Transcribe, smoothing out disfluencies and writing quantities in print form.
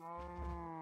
No.